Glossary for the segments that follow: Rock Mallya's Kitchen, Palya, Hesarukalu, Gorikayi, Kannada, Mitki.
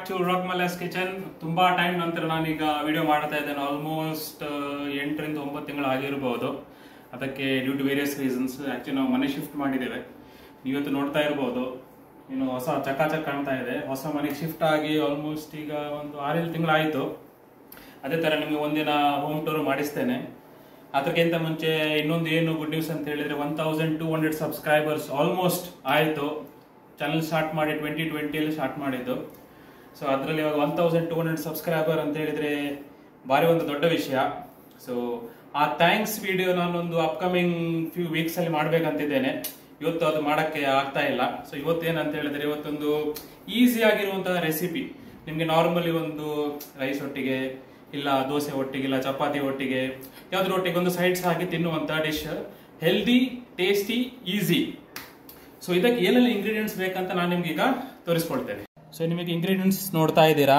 back to Rock Mallya's Kitchen. Tumba time nantar naaniga video maarta idene almost 8-9 ತಿಂಗಳು ಆಗಿರಬಹುದು. ಅದಕ್ಕೆ due to various reasons actually ನಾವು ಮನೆ shift ಮಾಡಿದ್ದೇವೆ. ನೀವು ಇವತ್ತು ನೋಡ್ತಾ ಇರಬಹುದು ಏನು ಹೊಸ ಚಕಾಚಕ ಕಾಣ್ತಾ ಇದೆ. ಹೊಸ ಮನೆಗೆ ಶಿಫ್ಟ್ ಆಗಿ almost ಈಗ ಒಂದು 6-7 ತಿಂಗಳು ಆಯಿತು. ಅದೇ ತರ ನಿಮಗೆ ಒಂದಿನ ಹೋಮ್ ಟೂರ್ ಮಾಡಿಸ್ತೇನೆ. ಅದಕ್ಕಿಂತ ಮುಂಚೆ ಇನ್ನೊಂದು ಏನು ಗುಡ್ ನ್ಯೂಸ್ ಅಂತ ಹೇಳಿದ್ರೆ 1200 ಸಬ್ಸ್ಕ್ರೈಬರ್ಸ್ ಆಲ್ಮೋಸ್ಟ್ ಆಯಿತು. ಚಾನೆಲ್ ಸ್ಟಾರ್ಟ್ ಮಾಡಿ 2020 ಅಲ್ಲಿ ಸ್ಟಾರ್ಟ್ ಮಾಡಿದ್ದು. ಸೊ ಅದರಲ್ಲಿ ಇವಾಗ 1200 ಸಬ್ಸ್ಕ್ರೈಬರ್ ಅಂತ ಹೇಳಿದ್ರೆ ಬಾರಿ ಒಂದು ದೊಡ್ಡ ವಿಷಯ. ಸೊ ಆ ಥ್ಯಾಂಕ್ಸ್ ವಿಡಿಯೋ ನಾನೊಂದು ಅಪ್ಕಮಿಂಗ್ ಫ್ಯೂ ವೀಕ್ಸ್ ಅಲ್ಲಿ ಮಾಡಬೇಕಂತಿದ್ದೇನೆ. ಇವತ್ತು ಅದು ಮಾಡೋಕ್ಕೆ ಆಗ್ತಾ ಇಲ್ಲ. ಸೊ ಇವತ್ತೇನಂತ ಹೇಳಿದ್ರೆ ಇವತ್ತೊಂದು ಈಸಿಯಾಗಿರುವಂತಹ ರೆಸಿಪಿ ನಿಮಗೆ ನಾರ್ಮಲಿ ಒಂದು ರೈಸ್ ಒಟ್ಟಿಗೆ ಇಲ್ಲ ದೋಸೆ ಒಟ್ಟಿಗೆ ಇಲ್ಲ ಚಪಾತಿ ಒಟ್ಟಿಗೆ ಯಾವುದ್ರ ಒಟ್ಟಿಗೆ ಒಂದು ಸೈಡ್ಸ್ ಹಾಕಿ ತಿನ್ನುವಂಥ dish, healthy, tasty, easy. So ಇದಕ್ಕೆ ಏನೆಲ್ಲ ಇಂಗ್ರೀಡಿಯೆಂಟ್ಸ್ ಬೇಕಂತ ನಾನು ನಿಮಗೀಗ ತೋರಿಸ್ಕೊಳ್ತೇನೆ. ಸೊ ನಿಮಗೆ ಇಂಗ್ರೀಡಿಯೆಂಟ್ಸ್ ನೋಡ್ತಾ ಇದ್ದೀರಾ,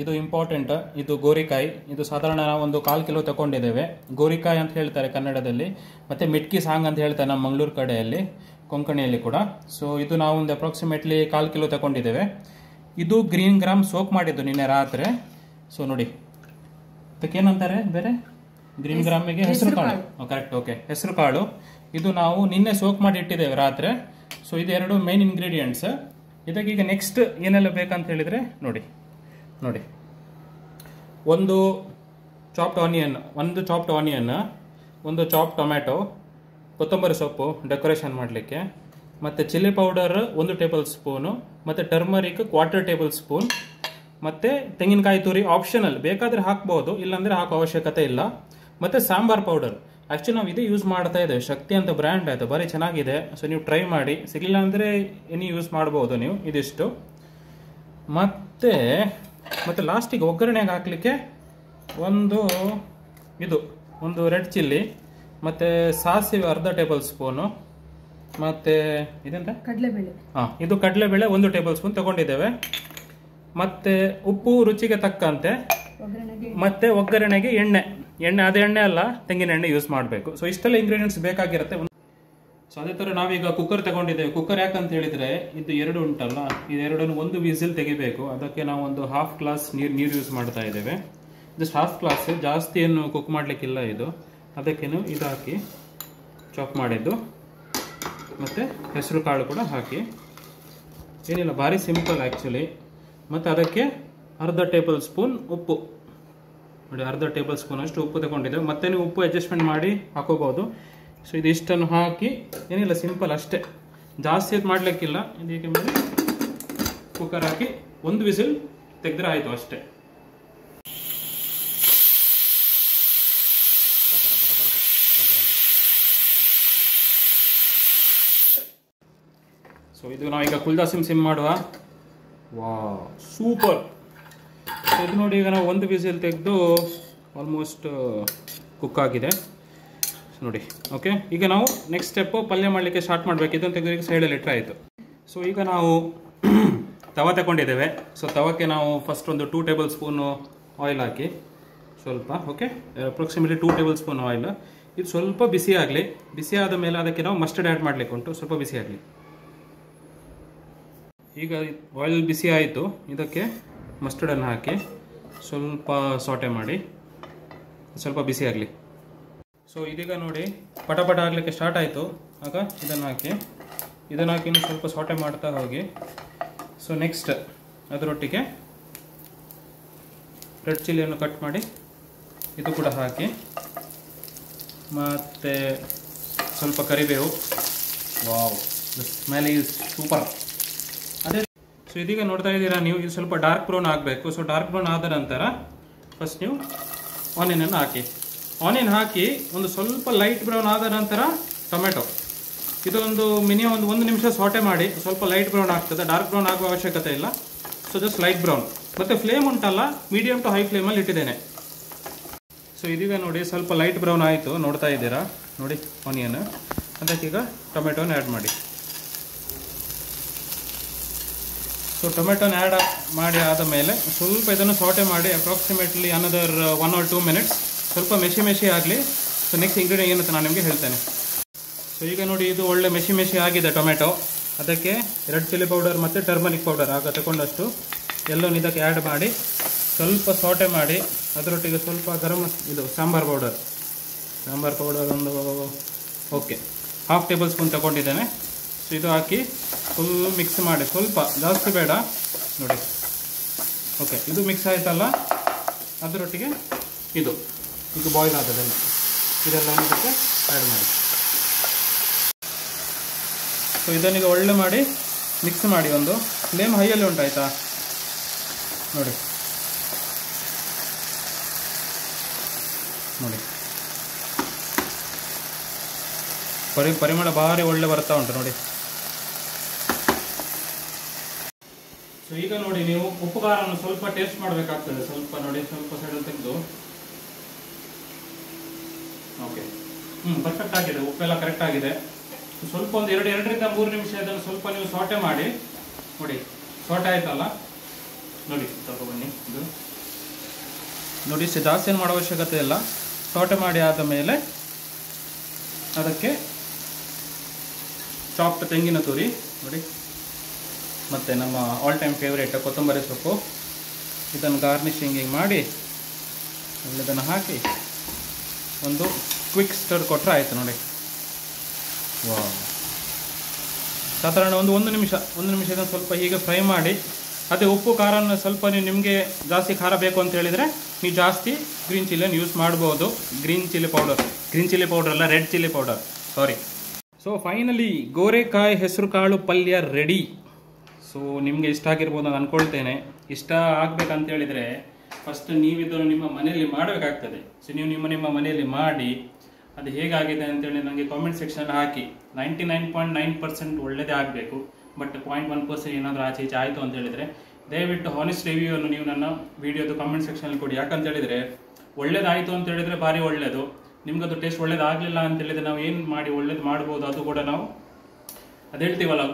ಇದು ಇಂಪಾರ್ಟೆಂಟ್. ಇದು ಗೋರಿಕಾಯಿ, ಇದು ಸಾಧಾರಣ ಒಂದು 1/4 ಕಿಲೋ ತಗೊಂಡಿದ್ದೇವೆ. ಗೋರಿಕಾಯಿ ಅಂತ ಹೇಳ್ತಾರೆ ಕನ್ನಡದಲ್ಲಿ, ಮತ್ತು ಮಿಟ್ಕಿ ಸಾಂಗ್ ಅಂತ ಹೇಳ್ತಾರೆ ನಮ್ಮ ಮಂಗಳೂರು ಕಡೆಯಲ್ಲಿ, ಕೊಂಕಣಿಯಲ್ಲಿ ಕೂಡ. ಸೊ ಇದು ನಾವು ಒಂದು ಅಪ್ರಾಕ್ಸಿಮೇಟ್ಲಿ 1/4 ಕಿಲೋ ತಗೊಂಡಿದ್ದೇವೆ. ಇದು ಗ್ರೀನ್ ಗ್ರಾಮ್ ಸೋಕ್ ಮಾಡಿದ್ದು ನಿನ್ನೆ ರಾತ್ರಿ. ಸೊ ನೋಡಿ ಅದಕ್ಕೇನಂತಾರೆ ಬೇರೆ, ಗ್ರೀನ್ ಗ್ರಾಮಿಗೆ ಹೆಸರು ಕಾಳು. ಕರೆಕ್ಟ್, ಓಕೆ, ಹೆಸರು ಕಾಳು. ಇದು ನಾವು ನಿನ್ನೆ ಸೋಕ್ ಮಾಡಿ ಇಟ್ಟಿದ್ದೇವೆ ರಾತ್ರಿ. ಸೊ ಇದೆರಡು ಮೇನ್ ಇಂಗ್ರೀಡಿಯೆಂಟ್ಸ್. ಇದಕ್ಕೀಗ ನೆಕ್ಸ್ಟ್ ಏನೆಲ್ಲ ಬೇಕಂತ ಹೇಳಿದರೆ ನೋಡಿ ನೋಡಿ ಒಂದು ಚಾಪ್ಡ್ ಆನಿಯನ್, ಒಂದು ಚಾಪ್ಡ್ ಟೊಮ್ಯಾಟೊ, ಕೊತ್ತಂಬರಿ ಸೊಪ್ಪು ಡೆಕೋರೇಷನ್ ಮಾಡಲಿಕ್ಕೆ, ಮತ್ತು ಚಿಲ್ಲಿ ಪೌಡರ್ 1 ಟೇಬಲ್ ಸ್ಪೂನು, ಮತ್ತು ಟರ್ಮರಿಕ್ 1/4 ಟೇಬಲ್ ಸ್ಪೂನ್, ಮತ್ತು ತೆಂಗಿನಕಾಯಿ ತುರಿ ಆಪ್ಷನಲ್, ಬೇಕಾದರೆ ಹಾಕ್ಬೋದು, ಇಲ್ಲಾಂದರೆ ಹಾಕೋ ಅವಶ್ಯಕತೆ ಇಲ್ಲ. ಮತ್ತು ಸಾಂಬಾರ್ ಪೌಡರ್. ಆ್ಯಕ್ಚುಲಿ ನಾವು ಇದು ಯೂಸ್ ಮಾಡ್ತಾ ಇದ್ದೇವೆ, ಶಕ್ತಿ ಅಂತ ಬ್ರ್ಯಾಂಡ್ ಆಯಿತು, ಭಾರಿ ಚೆನ್ನಾಗಿದೆ. ಸೊ ನೀವು ಟ್ರೈ ಮಾಡಿ, ಸಿಗಲಿಲ್ಲ ಅಂದರೆ ಎನಿ ಯೂಸ್ ಮಾಡ್ಬೋದು ನೀವು. ಇದಿಷ್ಟು. ಮತ್ತು ಮತ್ತು ಲಾಸ್ಟಿಗೆ ಒಗ್ಗರಣೆಗೆ ಹಾಕಲಿಕ್ಕೆ ಒಂದು ರೆಡ್ ಚಿಲ್ಲಿ, ಮತ್ತು ಸಾಸಿವೆ 1/2 ಟೇಬಲ್ ಸ್ಪೂನು, ಮತ್ತು ಇದೆಂತ ಕಡಲೆಬೇಳೆ, ಹಾಂ ಇದು ಕಡಲೆಬೇಳೆ 1 ಟೇಬಲ್ ಸ್ಪೂನ್ ತೊಗೊಂಡಿದ್ದೇವೆ. ಮತ್ತು ಉಪ್ಪು ರುಚಿಗೆ ತಕ್ಕಂತೆ, ಮತ್ತು ಒಗ್ಗರಣೆಗೆ ಎಣ್ಣೆ, ಅದೇ ಎಣ್ಣೆ ಅಲ್ಲ ತೆಂಗಿನ ಎಣ್ಣೆ ಯೂಸ್ ಮಾಡಬೇಕು. ಸೊ ಇಷ್ಟೆಲ್ಲ ಇಂಗ್ರೀಡಿಯೆಂಟ್ಸ್ ಬೇಕಾಗಿರುತ್ತೆ. ಸೊ ಅದೇ ಥರ ನಾವೀಗ ಕುಕ್ಕರ್ ತಗೊಂಡಿದ್ದೇವೆ. ಕುಕ್ಕರ್ ಯಾಕಂತ ಹೇಳಿದರೆ ಇದು ಎರಡು ಉಂಟಲ್ಲ, ಇದೆರಡನ್ನು ಒಂದು ವಿಸಿಲ್ ತೆಗಿಬೇಕು. ಅದಕ್ಕೆ ನಾವು ಒಂದು 1/2 ಗ್ಲಾಸ್ ನೀರು ಯೂಸ್ ಮಾಡ್ತಾ ಇದ್ದೇವೆ. ಜಸ್ಟ್ 1/2 ಗ್ಲಾಸ್, ಜಾಸ್ತಿ ಏನು ಕುಕ್ ಮಾಡಲಿಕ್ಕಿಲ್ಲ ಇದು. ಅದಕ್ಕೇನು ಇದು ಹಾಕಿ ಚಾಪ್ ಮಾಡಿದ್ದು, ಮತ್ತು ಹೆಸರು ಕಾಳು ಕೂಡ ಹಾಕಿ. ಏನಿಲ್ಲ, ಭಾರಿ ಸಿಂಪಲ್ ಆ್ಯಕ್ಚುಲಿ. ಮತ್ತು ಅದಕ್ಕೆ 1/2 ಟೇಬಲ್ ಸ್ಪೂನ್ ಉಪ್ಪು. ನೋಡಿ 1/2 ಟೇಬಲ್ ಸ್ಪೂನಷ್ಟು ಉಪ್ಪು ತಗೊಂಡಿದ್ದೇವೆ. ಮತ್ತೆ ನೀವು ಉಪ್ಪು ಅಡ್ಜಸ್ಟ್ಮೆಂಟ್ ಮಾಡಿ ಹಾಕೋಬೋದು. ಸೊ ಇದು ಇಷ್ಟನ್ನು ಹಾಕಿ, ಏನಿಲ್ಲ ಸಿಂಪಲ್ ಅಷ್ಟೇ, ಜಾಸ್ತಿ ಇದು ಮಾಡಲಿಕ್ಕಿಲ್ಲ. ಇದಕ್ಕೆ ಮೇಲೆ ಕುಕ್ಕರ್ ಹಾಕಿ ಒಂದು ವಿಸಿಲ್ ತೆಗೆದ್ರೆ ಆಯಿತು ಅಷ್ಟೇ. ಸೊ ಇದು ನಾವೀಗ ಕುಲ್ದಾ ಸಿಮ್ ಮಾಡುವ. ವಾ ಸೂಪರ್. ಇದು ನೋಡಿ ಈಗ ನಾವು ಒಂದು ವಿಸಿಲ್ ತೆಗೆದು ಆಲ್ಮೋಸ್ಟ್ ಕುಕ್ ಆಗಿದೆ ನೋಡಿ. ಓಕೆ, ಈಗ ನಾವು ನೆಕ್ಸ್ಟ್ ಸ್ಟೆಪ್ಪು ಪಲ್ಯ ಮಾಡಲಿಕ್ಕೆ ಸ್ಟಾರ್ಟ್ ಮಾಡಬೇಕು. ಇದನ್ನು ತೆಗೆದು ಸೈಡಲ್ಲಿ ಇಟ್ಟರೆ ಆಯಿತು. ಸೊ ಈಗ ನಾವು ತವ ತಗೊಂಡಿದ್ದೇವೆ. ಸೊ ತವಕ್ಕೆ ನಾವು ಫಸ್ಟ್ ಒಂದು 2 ಟೇಬಲ್ ಸ್ಪೂನು ಆಯಿಲ್ ಹಾಕಿ ಸ್ವಲ್ಪ. Okay, approximately 2 tablespoon oil. ಇದು ಸ್ವಲ್ಪ ಬಿಸಿ ಆಗಲಿ. ಬಿಸಿ ಆದ ಮೇಲೆ ಅದಕ್ಕೆ ನಾವು ಮಸ್ಟರ್ಡ್ ಆ್ಯಡ್ ಮಾಡಲಿಕ್ಕೆ ಉಂಟು, ಸ್ವಲ್ಪ ಬಿಸಿ ಆಗಲಿ. ಈಗ ಆಯಿಲ್ ಬಿಸಿ ಆಯಿತು. ಇದಕ್ಕೆ ಮಸ್ಟರ್ಡನ್ನು ಹಾಕಿ ಸ್ವಲ್ಪ ಸಾಟೆ ಮಾಡಿ, ಸ್ವಲ್ಪ ಬಿಸಿ ಆಗಲಿ. ಸೊ ಇದೀಗ ನೋಡಿ ಪಟಪಟ ಆಗಲಿಕ್ಕೆ ಸ್ಟಾರ್ಟ್ ಆಯಿತು. ಆಗ ಇದನ್ನು ಹಾಕಿ ಸ್ವಲ್ಪ ಸಾಟೆ ಮಾಡ್ತಾ ಹೋಗಿ. ಸೊ ನೆಕ್ಸ್ಟ್ ಅದರೊಟ್ಟಿಗೆ ರೆಡ್ ಚಿಲ್ಲಿಯನ್ನು ಕಟ್ ಮಾಡಿ ಇದು ಕೂಡ ಹಾಕಿ, ಮತ್ತು ಸ್ವಲ್ಪ ಕರಿಬೇವು. Wow, the smell is super. So ಇದೀಗ ನೋಡ್ತಾ ಇದ್ದೀರಾ ನೀವು, ಇದು ಸ್ವಲ್ಪ ಡಾರ್ಕ್ ಬ್ರೌನ್ ಆಗಬೇಕು. ಸೊ ಡಾರ್ಕ್ ಬ್ರೌನ್ ಆದ ನಂತರ ಫಸ್ಟ್ ನೀವು ಆನಿಯನನ್ನು ಹಾಕಿ. ಆನಿಯನ್ ಹಾಕಿ ಒಂದು ಸ್ವಲ್ಪ ಲೈಟ್ ಬ್ರೌನ್ ಆದ ನಂತರ ಟೊಮೆಟೊ. ಇದೊಂದು ಮಿನಿಮಮ್ ಒಂದು ನಿಮಿಷ ಸಾಟೆ ಮಾಡಿ, ಸ್ವಲ್ಪ ಲೈಟ್ ಬ್ರೌನ್ ಆಗ್ತದೆ. ಡಾರ್ಕ್ ಬ್ರೌನ್ ಆಗುವ ಅವಶ್ಯಕತೆ ಇಲ್ಲ. So just light brown. ಮತ್ತು ಫ್ಲೇಮ್ ಉಂಟಲ್ಲ, ಮೀಡಿಯಮ್ ಟು ಹೈ ಫ್ಲೇಮಲ್ಲಿ ಇಟ್ಟಿದ್ದೇನೆ. ಸೊ ಇದೀಗ ನೋಡಿ ಸ್ವಲ್ಪ ಲೈಟ್ ಬ್ರೌನ್ ಆಯಿತು, ನೋಡ್ತಾ ಇದ್ದೀರಾ ನೋಡಿ ಆನಿಯನ್. ಅದಕ್ಕೀಗ ಟೊಮೆಟೊನ ಆ್ಯಡ್ ಮಾಡಿ. ಸೊ ಟೊಮೆಟೊನ ಆ್ಯಡ್ ಮಾಡಿ ಆದಮೇಲೆ ಸ್ವಲ್ಪ ಇದನ್ನು ಸಾಟೆ ಮಾಡಿ ಅಪ್ರಾಕ್ಸಿಮೇಟ್ಲಿ ಅನದರ್ 1 or 2 minutes, ಸ್ವಲ್ಪ ಮೆಶಿ ಆಗಲಿ. ಸೊ ನೆಕ್ಸ್ಟ್ ಇಂಗ್ರೀಡಿಯೆಂಟ್ ಏನಂತ ನಾನು ನಿಮಗೆ ಹೇಳ್ತೇನೆ. ಸೊ ಈಗ ನೋಡಿ ಇದು ಒಳ್ಳೆ ಮೆಶಿ ಆಗಿದೆ ಟೊಮೆಟೊ. ಅದಕ್ಕೆ ರೆಡ್ ಚಿಲ್ಲಿ ಪೌಡರ್ ಮತ್ತು ಟರ್ಮರಿಕ್ ಪೌಡರ್ ಆಗ ತಗೊಂಡಷ್ಟು ಎಲ್ಲೋ ಇದಕ್ಕೆ ಆ್ಯಡ್ ಮಾಡಿ ಸ್ವಲ್ಪ ಸೋಟೆ ಮಾಡಿ ಅದರೊಟ್ಟಿಗೆ ಸ್ವಲ್ಪ ಗರಂ ಇದು ಸಾಂಬಾರ್ ಪೌಡರ್ ಒಂದು ಓಕೆ ಹಾಫ್ ಟೇಬಲ್ ಸ್ಪೂನ್ ತಗೊಂಡಿದ್ದೇನೆ. ಸೊ ಇದು ಹಾಕಿ ಫುಲ್ ಮಿಕ್ಸ್ ಮಾಡಿ, ಸ್ವಲ್ಪ ಜಾಸ್ತಿ ಬೇಡ ನೋಡಿ. ಓಕೆ ಇದು ಮಿಕ್ಸ್ ಆಯಿತಲ್ಲ, ಅದರೊಟ್ಟಿಗೆ ಇದು ಇದು ಬಾಯ್ಲ್ ಆಗೋದನ್ನು ಇದೆಲ್ಲ ಇದಕ್ಕೆ ಆ್ಯಡ್ ಮಾಡಿ. ಸೊ ಇದನ್ನೀಗ ಒಳ್ಳೆ ಮಾಡಿ ಮಿಕ್ಸ್ ಮಾಡಿ, ಒಂದು ಫ್ಲೇಮ್ ಹೈಯಲ್ಲಿ ಉಂಟಾಯ್ತಾ ನೋಡಿ ನೋಡಿ ಪರಿಮಳ ಭಾರಿ ಒಳ್ಳೆ ಬರ್ತಾ ಉಂಟು ನೋಡಿ. ಸೊ ಈಗ ನೋಡಿ ನೀವು ಉಪ್ಪು ಖಾರವನ್ನು ಸ್ವಲ್ಪ ಟೇಸ್ಟ್ ಮಾಡಬೇಕಾಗ್ತದೆ, ಸ್ವಲ್ಪ ನೋಡಿ ಸ್ವಲ್ಪ ಸೈಡಲ್ಲಿ ತೆಗೆದು. ಓಕೆ ಪರ್ಫೆಕ್ಟ್ ಆಗಿದೆ, ಉಪ್ಪೆಲ್ಲ ಕರೆಕ್ಟ್ ಆಗಿದೆ. ಸ್ವಲ್ಪ ಒಂದು ಎರಡರಿಂದ ಮೂರು ನಿಮಿಷದಲ್ಲಿ ಸ್ವಲ್ಪ ನೀವು ಸೋಟೆ ಮಾಡಿ ನೋಡಿ. ಸೋಟೆ ಆಯ್ತಲ್ಲ ನೋಡಿ, ತಗೊಬನ್ನಿ ಇದು ನೋಡಿ. ಜಾಸ್ತಿ ಏನು ಮಾಡೋ ಅವಶ್ಯಕತೆ ಇಲ್ಲ, ಸೋಟೆ ಮಾಡಿ ಆದ ಮೇಲೆ ಅದಕ್ಕೆ ಚಾಪ್ಡ್ ತೆಂಗಿನ ತುರಿ ನೋಡಿ, ಮತ್ತು ನಮ್ಮ ಆಲ್ ಟೈಮ್ ಫೇವ್ರೇಟ್ ಕೊತ್ತಂಬರಿ ಸೊಪ್ಪು, ಇದನ್ನು ಗಾರ್ನಿಶಿಂಗ್ ಮಾಡಿ ಇದನ್ನು ಹಾಕಿ ಒಂದು ಕ್ವಿಕ್ ಸ್ಟರ್ ಕೊಟ್ಟರೆ ಆಯಿತು ನೋಡಿ. ವಾ ಸಾಧಾರಣ ಒಂದು ನಿಮಿಷ ಇದನ್ನು ಸ್ವಲ್ಪ ಹೀಗೆ ಫ್ರೈ ಮಾಡಿ. ಅದೇ ಉಪ್ಪು ಖಾರನ ಸ್ವಲ್ಪ ನಿಮಗೆ ಜಾಸ್ತಿ ಖಾರ ಬೇಕು ಅಂತ ಹೇಳಿದರೆ ನೀವು ಜಾಸ್ತಿ ಗ್ರೀನ್ ಚಿಲ್ಲಿನ ಯೂಸ್ ಮಾಡ್ಬೋದು. ಗ್ರೀನ್ ಚಿಲ್ಲಿ ಪೌಡರ್ ಅಲ್ಲ, red chilli powder, sorry. So finally ಗೋರೆಕಾಯಿ ಹೆಸರು ಕಾಳು ಪಲ್ಯ ರೆಡಿ. ಸೊ ನಿಮಗೆ ಇಷ್ಟ ಆಗಿರ್ಬೋದು ನಾನು ಅಂದ್ಕೊಳ್ತೇನೆ. ಇಷ್ಟ ಆಗಬೇಕಂತ ಹೇಳಿದರೆ ಫಸ್ಟ್ ನೀವು ಇದನ್ನು ನಿಮ್ಮ ಮನೆಯಲ್ಲಿ ಮಾಡಬೇಕಾಗ್ತದೆ. ಸೊ ನೀವು ನಿಮ್ಮ ಮನೆಯಲ್ಲಿ ಮಾಡಿ ಅದು ಹೇಗಾಗಿದೆ ಅಂತೇಳಿ ನನಗೆ ಕಾಮೆಂಟ್ ಸೆಕ್ಷನಲ್ಲಿ ಹಾಕಿ. 99.9% ಒಳ್ಳೆಯದೇ ಆಗಬೇಕು, ಬಟ್ 0.1% ಏನಾದರೂ ಆಚೆ ಈಚೆ ಆಯಿತು ಅಂತ ಹೇಳಿದರೆ ದಯವಿಟ್ಟು ಹಾನೆಸ್ಟ್ ರಿವ್ಯೂವನ್ನು ನೀವು ನನ್ನ ವೀಡಿಯೋದು ಕಾಮೆಂಟ್ ಸೆಕ್ಷನಲ್ಲಿ ಕೊಡಿ. ಯಾಕಂತ ಹೇಳಿದರೆ ಒಳ್ಳೇದಾಯಿತು ಅಂತ ಹೇಳಿದರೆ ಭಾರಿ ಒಳ್ಳೆಯದು, ನಿಮಗದು ಟೇಸ್ಟ್ ಒಳ್ಳೇದಾಗಲಿಲ್ಲ ಅಂತೇಳಿದರೆ ನಾವು ಏನು ಮಾಡಿ ಒಳ್ಳೇದು ಮಾಡ್ಬೋದು ಅದು ಕೂಡ ನಾವು ಅದು ಹೇಳ್ತೀವಲ್ಲ.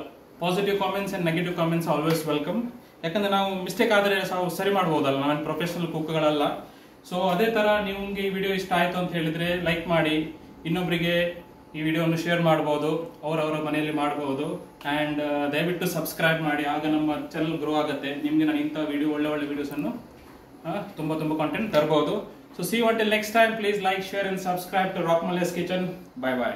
Positive comments and negative comments always welcome. ಯಾಕಂದರೆ ನಾವು ಮಿಸ್ಟೇಕ್ ಆದರೆ ನಾವು ಸರಿ ಮಾಡ್ಬೋದಲ್ಲ, ನಾನು ಪ್ರೊಫೆಷನಲ್ ಕುಕ್ಗಳಲ್ಲ. ಸೊ ಅದೇ ಥರ ನಿಮಗೆ ಈ ವಿಡಿಯೋ ಇಷ್ಟ ಆಯಿತು ಅಂತ ಹೇಳಿದರೆ ಲೈಕ್ ಮಾಡಿ, ಇನ್ನೊಬ್ಬರಿಗೆ ಈ ವಿಡಿಯೋವನ್ನು ಶೇರ್ ಮಾಡ್ಬೋದು, ಅವರವರ ಮನೆಯಲ್ಲಿ ಮಾಡ್ಬೋದು. ಆ್ಯಂಡ್ ದಯವಿಟ್ಟು ಸಬ್ಸ್ಕ್ರೈಬ್ ಮಾಡಿ, ಆಗ ನಮ್ಮ ಚಾನಲ್ ಗ್ರೋ ಆಗುತ್ತೆ. ನಿಮಗೆ ನಾನು ಇಂಥ ವಿಡಿಯೋ ಒಳ್ಳೆ ವೀಡಿಯೋಸನ್ನು ತುಂಬ ಕಾಂಟೆಂಟ್ ತರ್ಬೋದು. So see you until next time. Please like, share and subscribe to Rock Mallya's Kitchen. Bye bye.